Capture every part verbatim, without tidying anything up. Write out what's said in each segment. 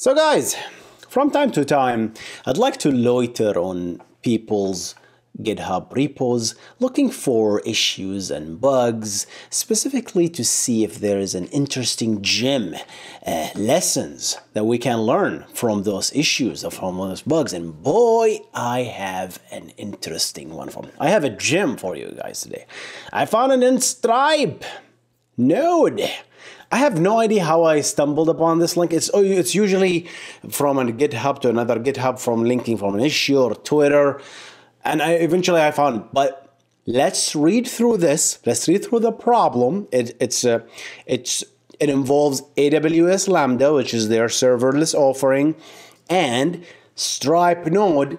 So guys, from time to time, I'd like to loiter on people's GitHub repos, looking for issues and bugs, specifically to see if there is an interesting gem, uh, lessons that we can learn from those issues, from those bugs. And boy, I have an interesting one for me. I have a gem for you guys today. I found it in Stripe Node. I have no idea how I stumbled upon this link. It's, it's usually from a GitHub to another GitHub, from linking from an issue or Twitter. And I, eventually I found it, but let's read through this. Let's read through the problem. It, it's, uh, it's, it involves A W S Lambda, which is their serverless offering, and Stripe Node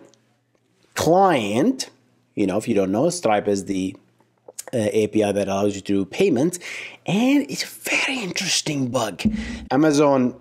client. You know, if you don't know, Stripe is the uh, A P I that allows you to do payments. And it's a very interesting bug. Amazon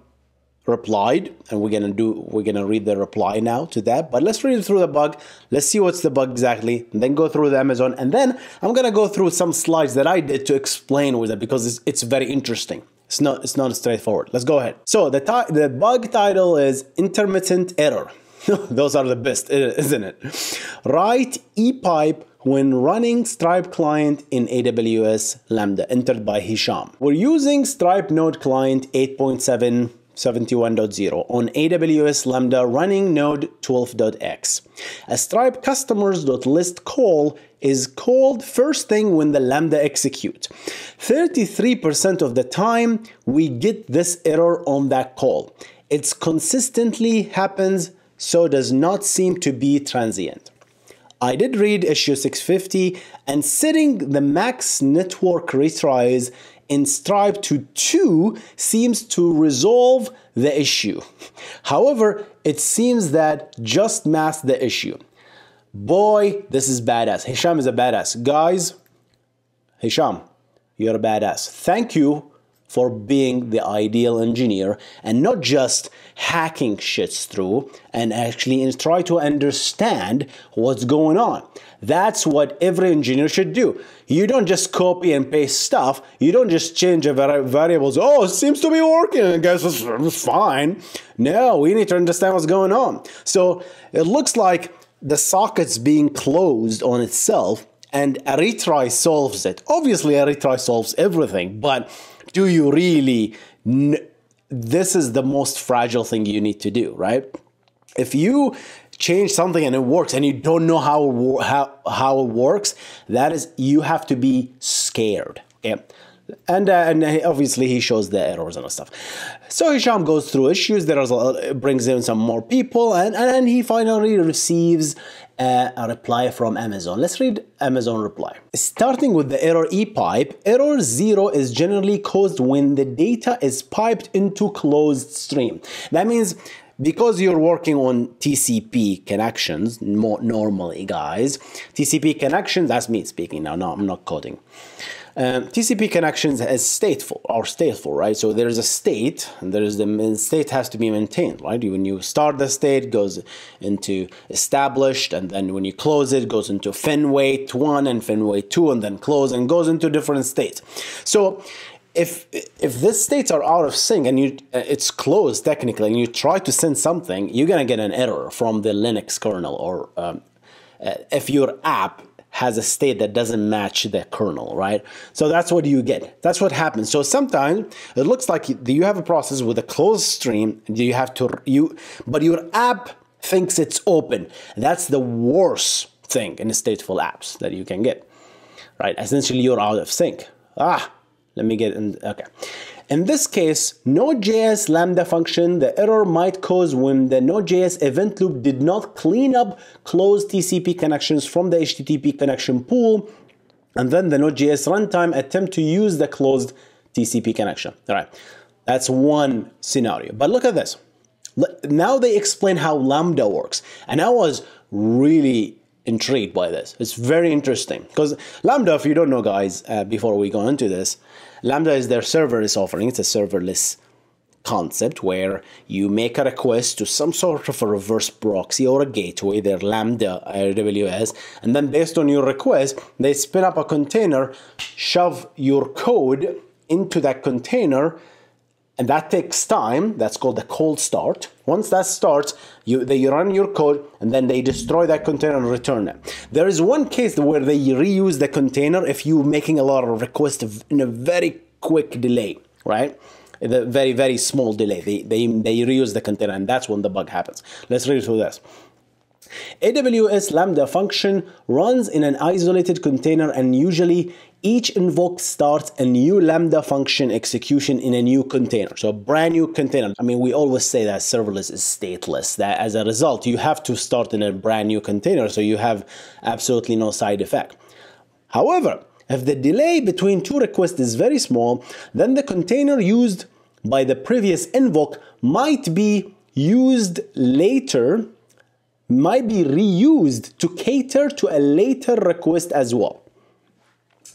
replied, and we're gonna do we're gonna read the reply now to that, but let's read through the bug. Let's see what's the bug exactly, and then go through the Amazon, and then I'm gonna go through some slides that I did to explain with it, because it's, it's very interesting. It's not it's not straightforward. Let's go ahead. So the the bug title is intermittent error. Those are the best, isn't it? Write E-pipe when running Stripe client in A W S Lambda, entered by Hisham. We're using Stripe Node client eight point seven seventy-one point zero on A W S Lambda, running Node twelve dot x. A Stripe Customers.List call is called first thing when the Lambda execute. thirty-three percent of the time we get this error on that call. It's consistently happens, so does not seem to be transient. I did read issue six fifty, and setting the max network retries in Stripe to two seems to resolve the issue. However, it seems that just masked the issue. Boy, this is badass. Hisham is a badass. Guys, Hisham, you're a badass. Thank you for being the ideal engineer and not just hacking shits through, and actually try to understand what's going on. That's what every engineer should do. You don't just copy and paste stuff. You don't just change the variables. Oh, it seems to be working. I guess it's fine. No, we need to understand what's going on. So it looks like the socket's being closed on itself, and a retry solves it. Obviously, a retry solves everything, but do you really? This is the most fragile thing you need to do, right? If you change something and it works, and you don't know how how how it works, that is, you have to be scared. Okay, and uh, and obviously he shows the errors and stuff. So Hisham goes through issues. There is a, brings in some more people, and and he finally receives Uh, a reply from Amazon. Let's read Amazon reply. Starting with the error E-pipe, error zero is generally caused when the data is piped into closed stream. That means because you're working on T C P connections, more normally guys, T C P connections, that's me speaking now, no, I'm not coding. Um, T C P connections is stateful, or stateful, right? So there is a state, and there is the state has to be maintained, right? When you start the state, it goes into established, and then when you close it, it goes into fin wait one and fin wait two, and then close, and goes into different states. So if if these states are out of sync and you it's closed technically, and you try to send something, you're gonna get an error from the Linux kernel, or um, if your app has a state that doesn't match the kernel, right? So that's what you get. That's what happens. So sometimes it looks like you have a process with a closed stream, and you have to you, but your app thinks it's open. That's the worst thing in stateful apps that you can get, right? Essentially, you're out of sync. Ah, let me get in. Okay. In this case, Node.js Lambda function, the error might cause when the Node.js event loop did not clean up closed T C P connections from the H T T P connection pool, and then the Node.js runtime attempt to use the closed T C P connection. All right, that's one scenario. But look at this. Now they explain how Lambda works, and I was really intrigued by this. It's very interesting, because Lambda, if you don't know guys, uh, before we go into this, Lambda is their serverless offering. It's a serverless concept where you make a request to some sort of a reverse proxy or a gateway, their Lambda A W S, and then based on your request, they spin up a container, shove your code into that container, And that takes time. That's called a cold start. Once that starts, you, they run your code, and then they destroy that container and return it. There is one case where they reuse the container if you're making a lot of requests in a very quick delay, right? The very, very small delay. They, they, they reuse the container, and that's when the bug happens. Let's read through this. A W S Lambda function runs in an isolated container, and usually each invoke starts a new Lambda function execution in a new container. So a brand new container. I mean, we always say that serverless is stateless, that as a result, you have to start in a brand new container, so you have absolutely no side effect. However, if the delay between two requests is very small, then the container used by the previous invoke might be used later might be reused to cater to a later request as well.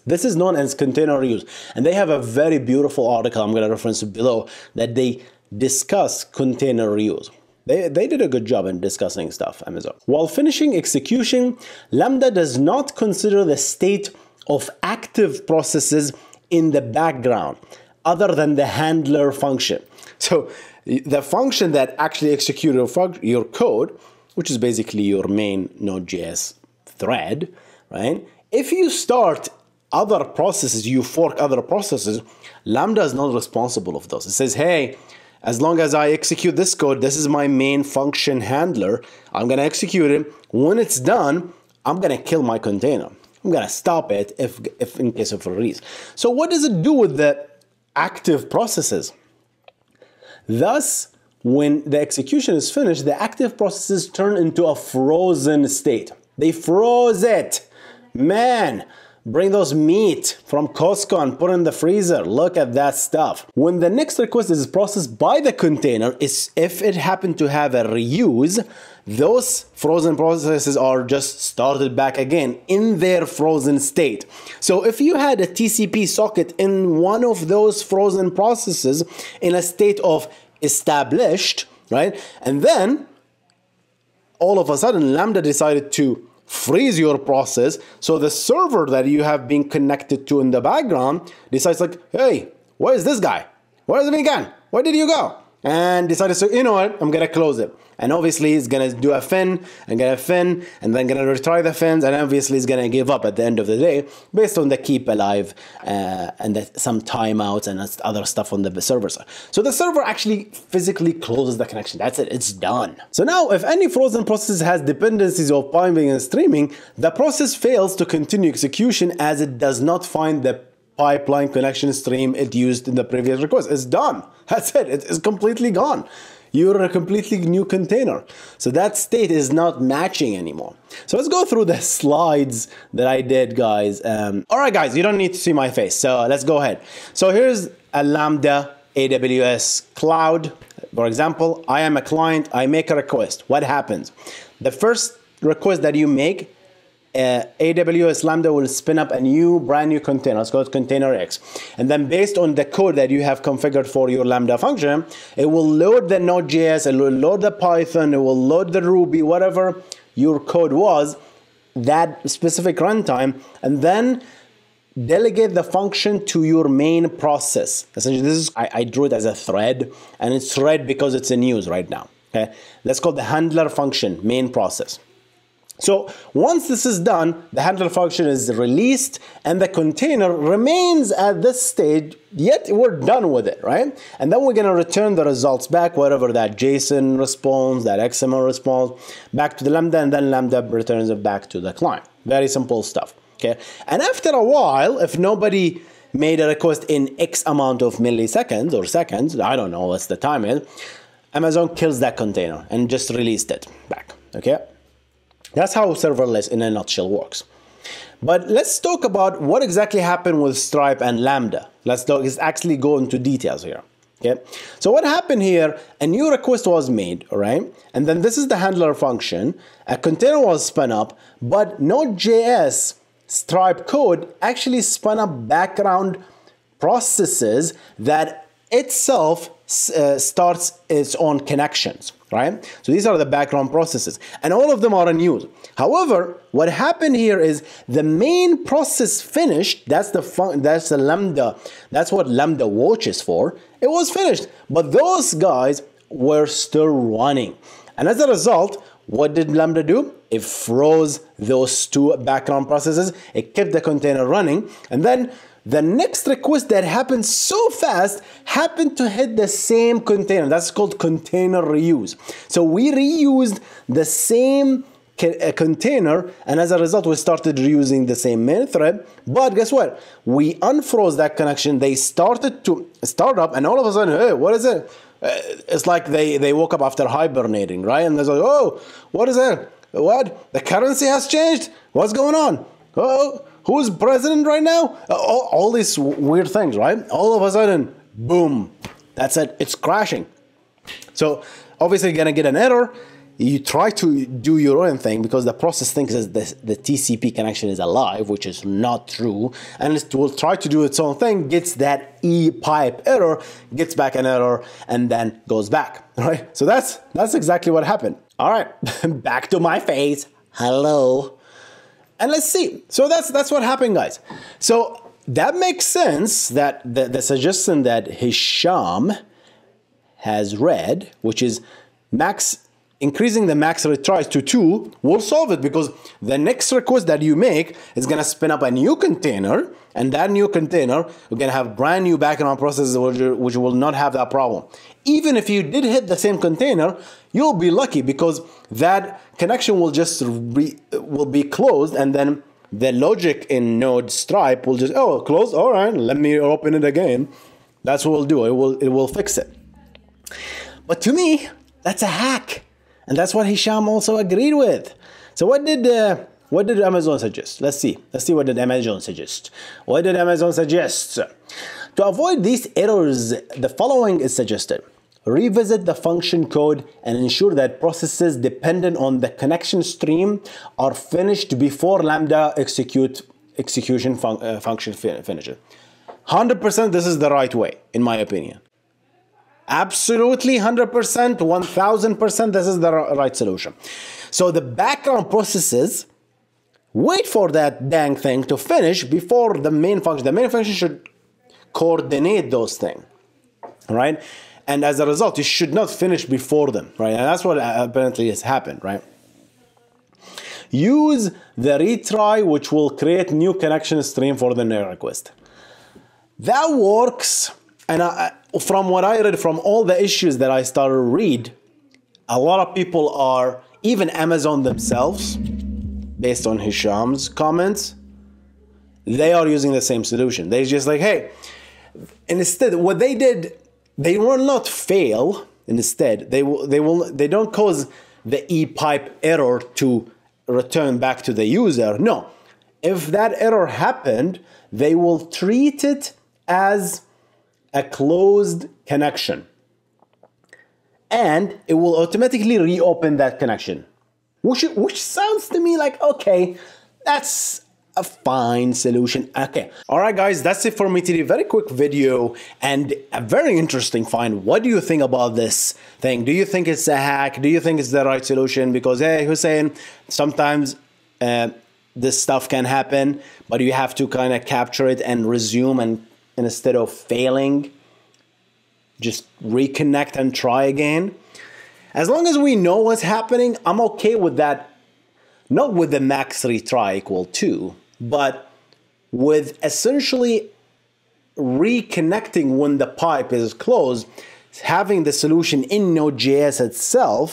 This is known as container reuse. And they have a very beautiful article I'm going to reference it below that they discuss container reuse. They, they did a good job in discussing stuff, Amazon. While finishing execution, Lambda does not consider the state of active processes in the background other than the handler function. So the function that actually executes your, your code, which is basically your main Node.js thread, right? If you start other processes, you fork other processes, Lambda is not responsible for those. It says, hey, as long as I execute this code, this is my main function handler, I'm gonna execute it. When it's done, I'm gonna kill my container. I'm gonna stop it if, if in case of release. So what does it do with the active processes? Thus, when the execution is finished, the active processes turn into a frozen state. They froze it. Man, bring those meat from Costco and put it in the freezer. Look at that stuff. When the next request is processed by the container, is if it happened to have a reuse, those frozen processes are just started back again in their frozen state. So if you had a T C P socket in one of those frozen processes in a state of established, right? And then all of a sudden Lambda decided to freeze your process. So the server that you have been connected to in the background decides like, hey, where is this guy? Where is he gone? Where did you go? And decided, so you know what? I'm gonna close it. And obviously it's gonna do a fin and get a fin and then gonna retry the fins, and obviously it's gonna give up at the end of the day based on the keep alive uh, and the, some timeouts and other stuff on the server side. So the server actually physically closes the connection. That's it, it's done. So now if any frozen process has dependencies of piping and streaming, the process fails to continue execution as it does not find the pipeline connection stream it used in the previous request. It's done. That's it. It is completely gone. You're a completely new container. So that state is not matching anymore. So let's go through the slides that I did, guys. Um, all right, guys, you don't need to see my face. So let's go ahead. So here's a Lambda A W S cloud. For example, I am a client. I make a request. What happens? The first request that you make, Uh, A W S Lambda will spin up a new brand new container. It's called container X. And then based on the code that you have configured for your Lambda function, it will load the Node.js, it will load the Python, it will load the Ruby, whatever your code was, that specific runtime, and then delegate the function to your main process. Essentially, this is, I, I drew it as a thread, and it's thread because it's in use right now. Okay, let's call the handler function main process. So once this is done, the handler function is released and the container remains at this stage, yet we're done with it, right? And then we're going to return the results back, whatever that JSON response, that X M L response, back to the Lambda, and then Lambda returns it back to the client. Very simple stuff, okay? And after a while, if nobody made a request in X amount of milliseconds or seconds, I don't know what's the time is, Amazon kills that container and just released it back, okay? That's how serverless in a nutshell works. But let's talk about what exactly happened with Stripe and Lambda. Let's, talk, let's actually go into details here, okay? So what happened here, a new request was made, all right? And then this is the handler function. A container was spun up, but Node.js Stripe code actually spun up background processes that itself uh, starts its own connections, right? So these are the background processes, and all of them are in use. However, what happened here is the main process finished. That's the fun, that's the Lambda. That's what Lambda watch is for. It was finished, but those guys were still running. And as a result, what did Lambda do? It froze those two background processes. It kept the container running. And then the next request that happened so fast happened to hit the same container. That's called container reuse. So we reused the same container, and as a result, we started reusing the same main thread. But guess what? We unfroze that connection. They started to start up, and all of a sudden, hey, what is it? It's like they, they woke up after hibernating, right? And they're like, oh, what is that? What? The currency has changed? What's going on? Oh, who's president right now? All, all these weird things, right? All of a sudden, boom. That's it. It's crashing. So obviously you're going to get an error. You try to do your own thing because the process thinks that the, the T C P connection is alive, which is not true. And it will try to do its own thing, gets that E-pipe error, gets back an error, and then goes back, right? So that's, that's exactly what happened. All right, back to my face. Hello. And let's see. So that's, that's what happened, guys. So that makes sense that the, the suggestion that Hisham has read, which is max... increasing the max retries to two will solve it, because the next request that you make is going to spin up a new container, and that new container, we're going to have brand new background processes which will not have that problem. Even if you did hit the same container, you'll be lucky because that connection will just re, will be closed, and then the logic in Node Stripe will just, oh, closed, all right, let me open it again. That's what we'll do. It will, it will fix it. But to me, that's a hack. And that's what Hisham also agreed with. So what did uh, what did Amazon suggest? Let's see. Let's see what did Amazon suggest. What did Amazon suggest? To avoid these errors, the following is suggested. Revisit the function code and ensure that processes dependent on the connection stream are finished before Lambda execute execution fun uh, function fin finishes. one hundred percent this is the right way, in my opinion. Absolutely, one hundred percent, one thousand percent, this is the right solution. So the background processes wait for that dang thing to finish before the main function. The main function should coordinate those things, right? And as a result, you should not finish before them, right? And that's what apparently has happened, right? Use the retry, which will create new connection stream for the new request. That works. And I, from what I read, from all the issues that I started to read, a lot of people are, even Amazon themselves, based on Hisham's comments, they are using the same solution. They're just like, hey, and instead what they did, they will not fail. Instead, they will, they will, they don't cause the E-pipe error to return back to the user. No, if that error happened, they will treat it as a closed connection, and it will automatically reopen that connection, which, which sounds to me like, okay, that's a fine solution. Okay. All right, guys, that's it for me today. Very quick video and a very interesting find. What do you think about this thing? Do you think it's a hack? Do you think it's the right solution? Because, hey, Hussein, sometimes, uh, this stuff can happen, but you have to kind of capture it and resume, and And instead of failing, just reconnect and try again. As long as we know what's happening, I'm okay with that. Not with the max retry equal two, but with essentially reconnecting when the pipe is closed, having the solution in Node.js itself,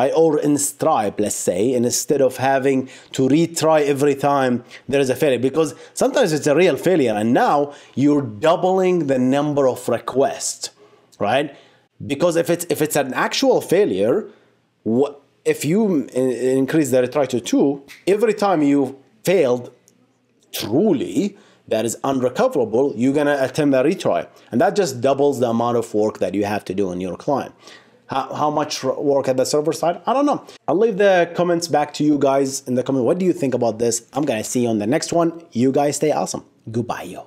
right? Or in Stripe, let's say, and instead of having to retry every time there is a failure, because sometimes it's a real failure, and now you're doubling the number of requests, right? Because if it's, if it's an actual failure, what, if you increase the retry to two, every time you failed truly, that is unrecoverable, you're gonna attempt a retry, and that just doubles the amount of work that you have to do on your client. How, how much work at the server side? I don't know. I'll leave the comments back to you guys in the comments. What do you think about this? I'm gonna see you on the next one. You guys stay awesome. Goodbye, yo.